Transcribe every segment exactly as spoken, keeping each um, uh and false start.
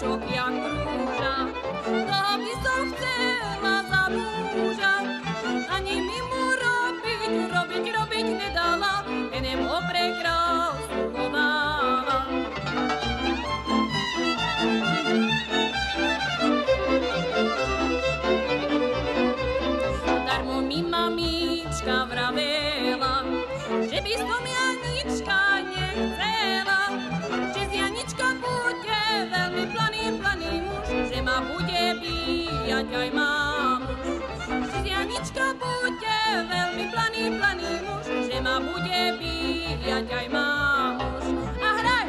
Szok jak róża, zapisów cena zaburza. Ani mi mu robić, robić, robić nie dala, enem o prekrasu dodała. Darmo mi mamiczka wrawela, żeby z tą Janiczka nie chcela, że z Janiczka budzie velmi plany, plany muż, że ma budzie bijać, oj mamuż. Że z Janiczka budzie velmi plany, plany muż, że ma budzie bijać, oj mamuż. A hraj!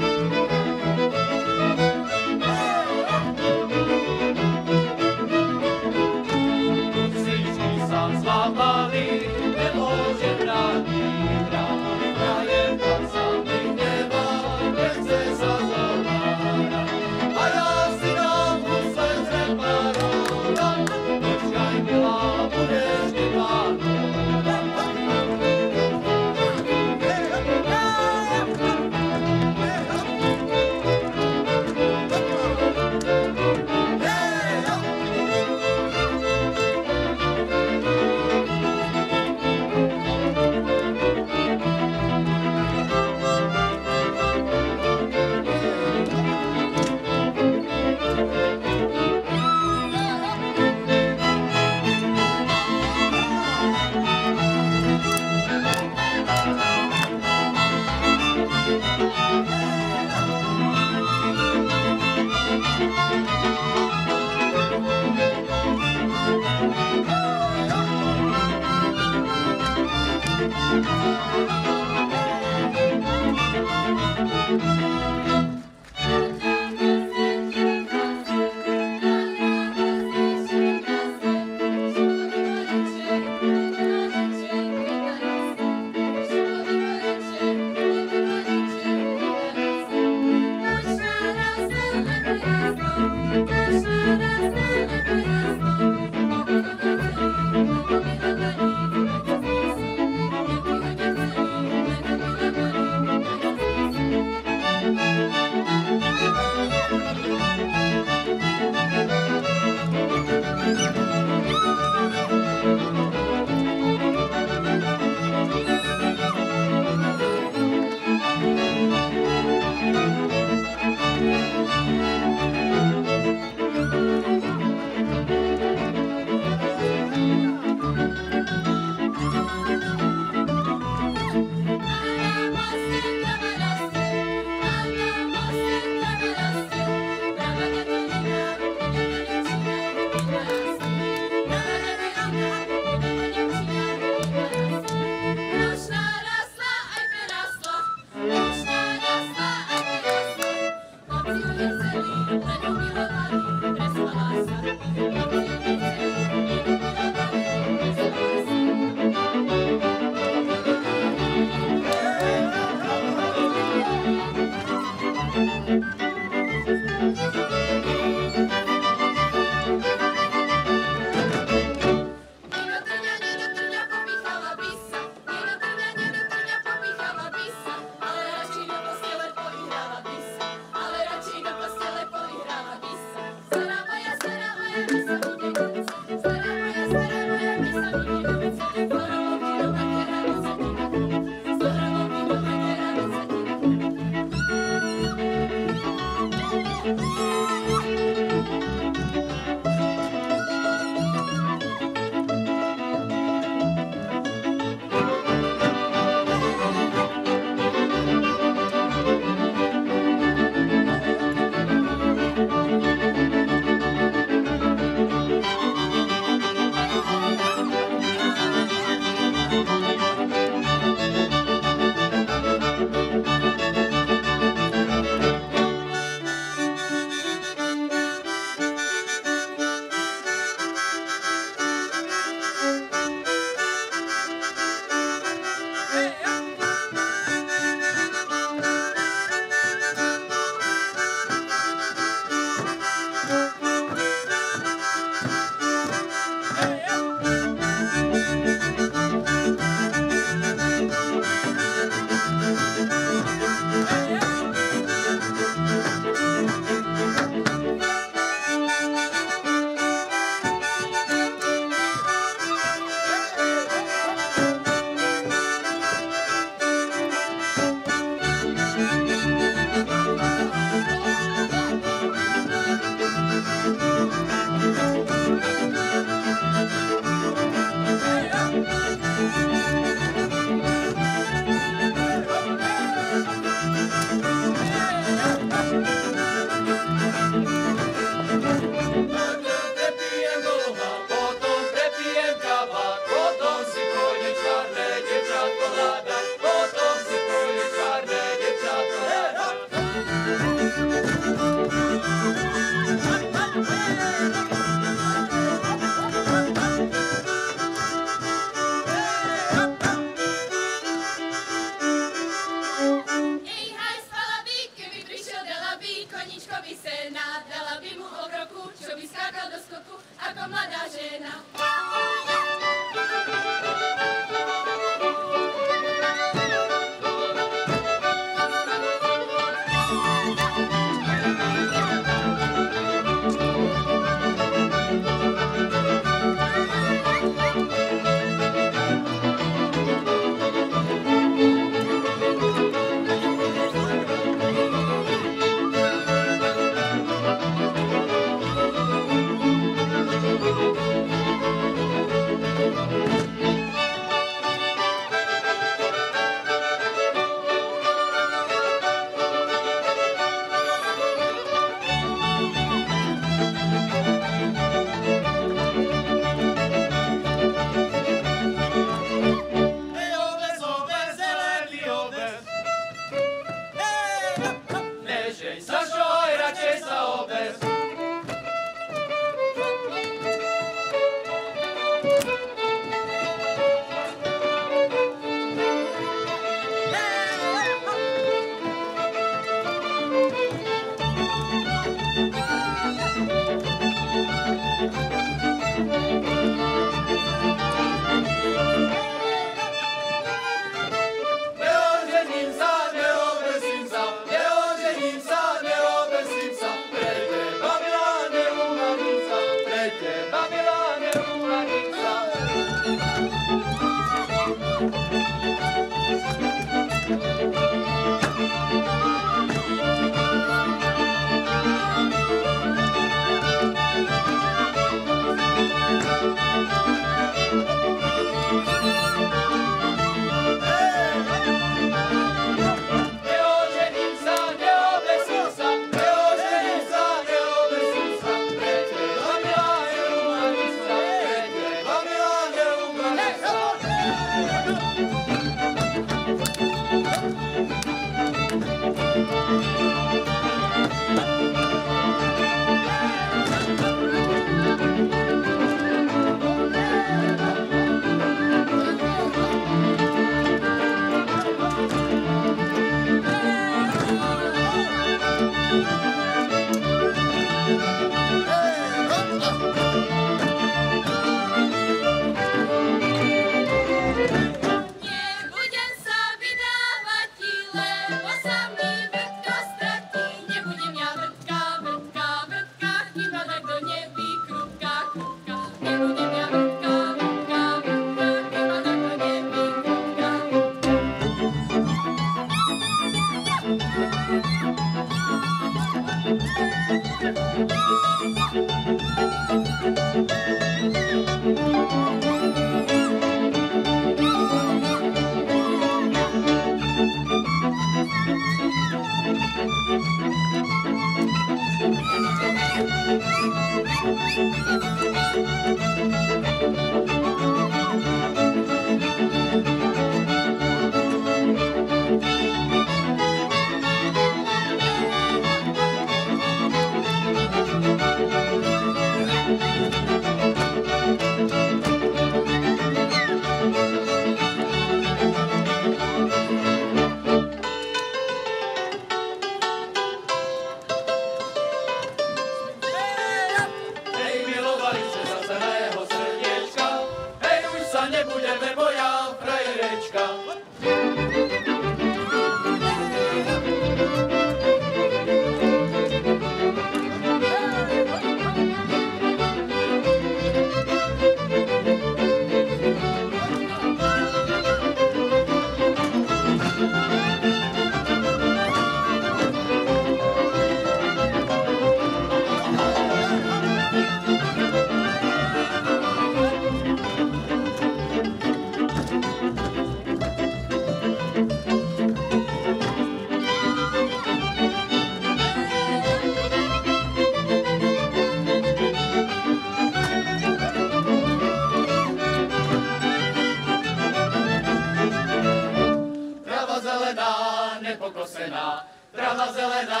Trava zelená,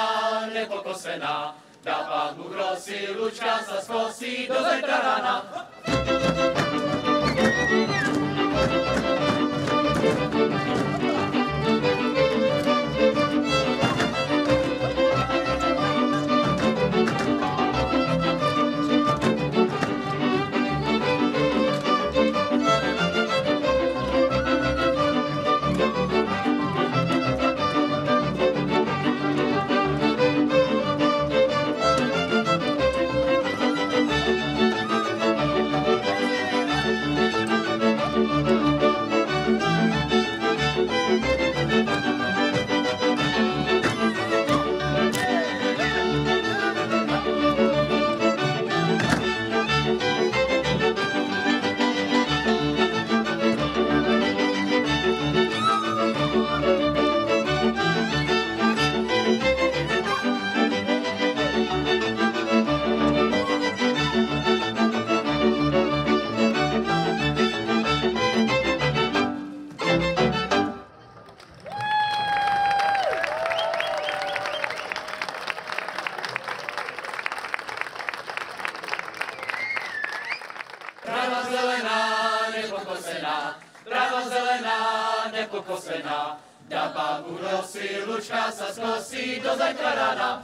nepokosená, dá pán Bůh rosy, lučka sa skosí do zajtra rána. Trava zelená, nepokosená, dá pán Bůh rosy, lučka sa skosí do zajtra rána.